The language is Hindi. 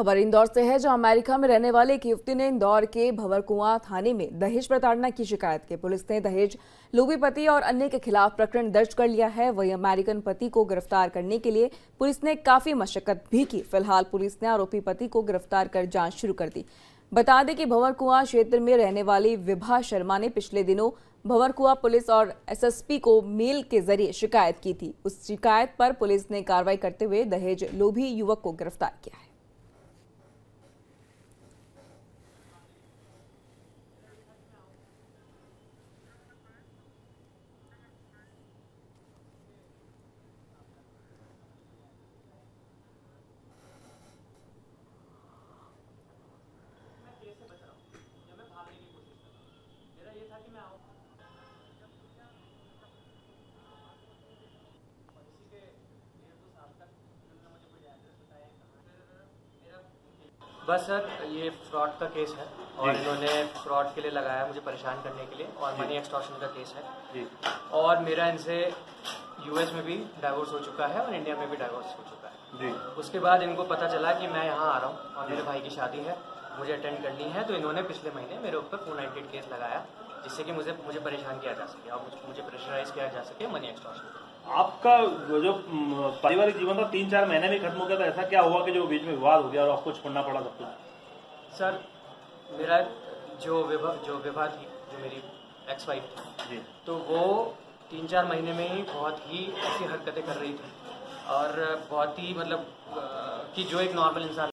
खबर इंदौर से है, जहां अमेरिका में रहने वाले एक युवती ने इंदौर के भंवरकुआ थाने में दहेज प्रताड़ना की शिकायत की। पुलिस ने दहेज लोभी पति और अन्य के खिलाफ प्रकरण दर्ज कर लिया है। वहीं अमेरिकन पति को गिरफ्तार करने के लिए पुलिस ने काफी मशक्कत भी की। फिलहाल पुलिस ने आरोपी पति को गिरफ्तार कर जांच शुरू कर दी। बता दें कि भंवरकुआ क्षेत्र में रहने वाली विभा शर्मा ने पिछले दिनों भंवरकुआ पुलिस और SSP को मेल के जरिए शिकायत की थी। उस शिकायत पर पुलिस ने कार्रवाई करते हुए दहेज लोभी युवक को गिरफ्तार किया है। बस सर, ये फ्रॉड का केस है और इन्होंने फ्रॉड के लिए लगाया मुझे परेशान करने के लिए, और मनी एक्सटॉर्शन का केस है। और मेरा इनसे US में भी डाइवोर्स हो चुका है और इंडिया में भी डाइवोर्स हो चुका है। उसके बाद इनको पता चला कि मैं यहाँ आ रहा हूँ और मेरे भाई की शादी है, मुझे अटेंड करनी है, तो इन्होंने पिछले महीने मेरे ऊपर 498 केस लगाया, जिससे कि मुझे परेशान किया जा सके और मुझे प्रेशराइज किया जा सके मनी एक्सटॉर्शन। आपका जो पारिवारिक जीवन था 3-4 महीने में खत्म हो गया था, ऐसा क्या हुआ कि जो बीच में विवाद हो गया और आपको छोड़ना पड़ा सब कुछ? सर, मेरा जो विभा थी, जो मेरी एक्स वाइफ थी, तो वो 3-4 महीने में ही बहुत ही ऐसी हरकतें कर रही थी और बहुत ही मतलब कि जो एक नॉर्मल इंसान